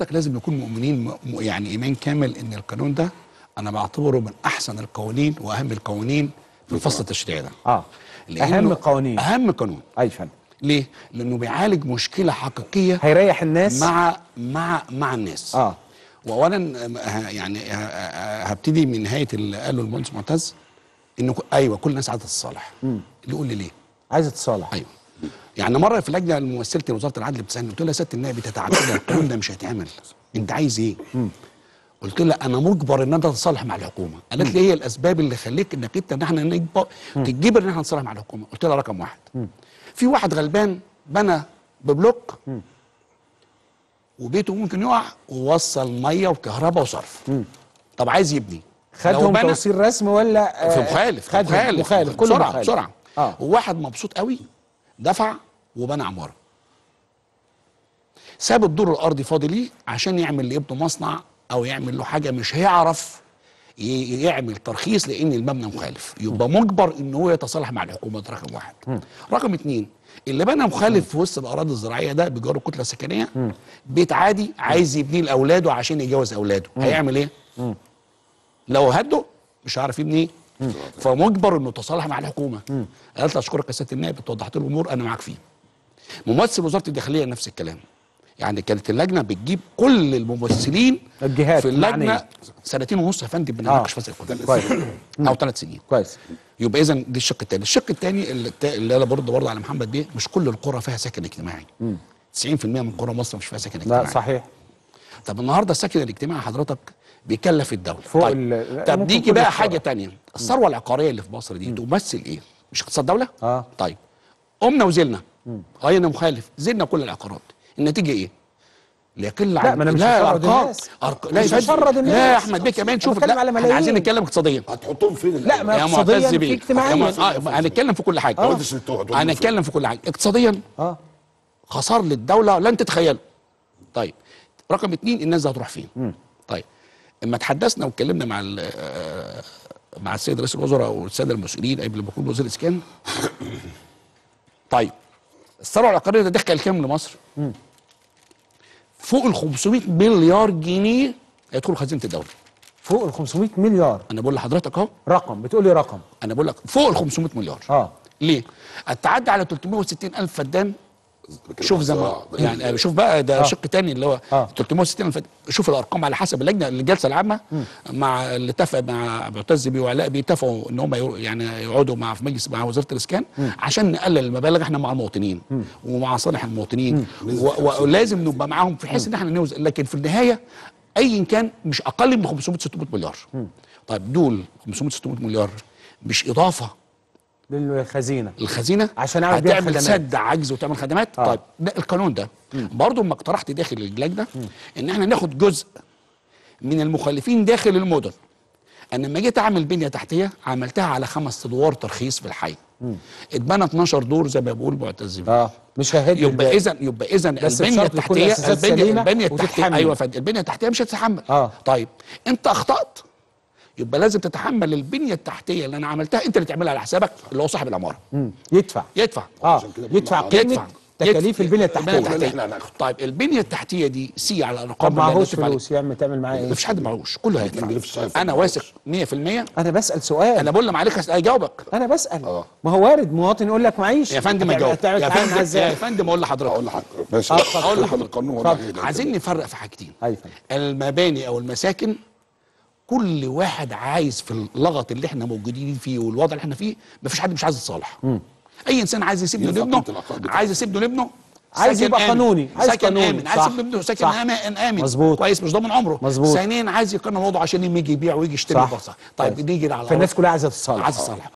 حضرتك لازم نكون مؤمنين يعني إيمان كامل إن القانون ده أنا بعتبره من أحسن القوانين وأهم القوانين في الفصل التشريعي ده. أهم قوانين. أهم قانون. أي فن. ليه؟ لأنه بيعالج مشكلة حقيقية. هيريح الناس. مع الناس. وأولا يعني هبتدي من نهاية اللي قاله المهندس معتز إنه أيوه كل الناس عايزة تتصالح. اللي يقول لي ليه؟ عايزة تتصالح. أيوه. يعني مره في لجنه ممثله وزاره العدل بتسالني قلت لها يا سياده النائب تتعبنا القانون ده مش هيتعمل، انت عايز ايه؟ قلت لها انا مجبر ان انا اتصالح مع الحكومه، قالت لي هي الاسباب اللي خليك انك انت ان احنا نجبر تتجبر ان احنا نتصالح مع الحكومه، قلت لها رقم واحد في واحد غلبان بنى ببلوك وبيته ممكن يقع ووصل ميه وكهرباء وصرف، طب عايز يبني خدهم توصيل رسم ولا في مخالف؟ مخالف كله بسرعه بسرعه وواحد مبسوط قوي دفع وبنى عماره. ساب الدور الارضي فاضي ليه عشان يعمل لابنه مصنع او يعمل له حاجه مش هيعرف يعمل ترخيص لان المبنى مخالف، يبقى مجبر ان هو يتصالح مع الحكومه ده رقم واحد. رقم اتنين اللي بنى مخالف في وسط الاراضي الزراعيه ده بيجاره كتله سكنيه بيت عادي عايز يبنيه لاولاده عشان يجوز اولاده، هيعمل ايه؟ لو هده مش هيعرف يبنيه فمجبر انه يتصالح مع الحكومه. قالت لي اشكرك يا سياده النائب توضحت له الامور انا معاك فيه. ممثل وزاره الداخليه نفس الكلام. يعني كانت اللجنه بتجيب كل الممثلين الجهات في اللجنه معنية. سنتين ونص يا فندم بنناقش فصل القانون او 3 سنين. كويس. يبقى اذا دي الشق الثاني، الشق الثاني اللي انا برضه على محمد بيه مش كل القرى فيها سكن اجتماعي. 90% من قرى مصر مش فيها سكن اجتماعي. لا صحيح. طب النهارده السكن الاجتماعي حضرتك بيكلف الدوله. طب نيجي بقى حاجه تانية، الثروه العقاريه اللي في مصر دي تمثل ايه؟ مش اقتصاد دوله؟ طيب قمنا وزلنا غيرنا مخالف، زلنا كل العقارات، النتيجه ايه؟ ليقل عن لا لا يا احمد بيه كمان شوف احنا عايزين نتكلم اقتصاديا هتحطهم فين؟ لا ما اقتصاديا في اجتماعيا هنتكلم في كل حاجه هنتكلم في كل حاجه اقتصاديا خسار للدوله لن تتخيله. طيب رقم 2 الناس هتروح فين؟ طيب اما تحدثنا واتكلمنا مع السيد رئيس الوزراء والساده المسؤولين قبل ما يكون وزير الاسكان. طيب الثروه العقاريه تدخل كام لمصر؟ فوق ال 500 مليار جنيه هيدخلوا خزينه الدوله. فوق ال 500 مليار انا بقول لحضرتك اهو رقم بتقول لي رقم انا بقول لك فوق ال 500 مليار. ليه؟ التعدي على 360,000 فدان شوف زمان يعني شوف بقى ده شق تاني اللي هو 360 شوف الارقام على حسب اللجنه الجلسه العامه مع اللي اتفق مع معتز بيه وعلاء بيتفقوا ان هم يعني يقعدوا مع في مجلس مع وزاره الاسكان عشان نقلل المبالغ احنا مع المواطنين ومع صالح المواطنين ولازم نبقى معاهم في حيث ان احنا نوزع لكن في النهايه ايا كان مش اقل من 500-600 مليار. طيب دول 500-600 مليار مش اضافه للخزينه عشان هتعمل سد عجز وتعمل خدمات. طيب ده القانون ده برضه ما اقترحت داخل اللجنه ان احنا ناخد جزء من المخالفين داخل المدن. انا لما جيت اعمل بنيه تحتيه عملتها على 5 ادوار ترخيص في الحي اتبنى 12 دور زي ما بقول معتز. مش ههد يبقى اذا البنيه التحتيه ايوه البنيه التحتيه مش هتتحمل. طيب انت اخطات يبقى لازم تتحمل البنيه التحتيه اللي انا عملتها انت اللي تعملها على حسابك اللي هو صاحب العماره. يدفع يدفع قيمه تكاليف البنيه التحتيه. طيب البنيه التحتيه دي سي على الارقام اللي معهوش فلوس يا عم تعمل معاه ايه؟ مفيش حد معهوش كله هيدفع. انا واثق 100%. انا بسال سؤال انا بقول معلش هجاوبك انا بسال ما هو وارد مواطن يقول لك معيش يا فندم اجاوب يا فندم اقول لحضرتك ماشي اقول لحضرتك عايزين نفرق في حاجتين المباني او المساكن كل واحد عايز في اللغط اللي احنا موجودين فيه والوضع اللي احنا فيه مفيش حد مش عايز يتصالح. اي انسان عايز يسيب له لابنه عايز يسيب له لابنه عايز يبقى قانوني عايز سكن امن عايز يسيب لابنه سكن امن كويس مش ضامن عمره. ثانيا عايز يقنن وضعه عشان يجي يبيع ويجي يشتري. طيب نيجي على الناس كلها عايزه تتصالح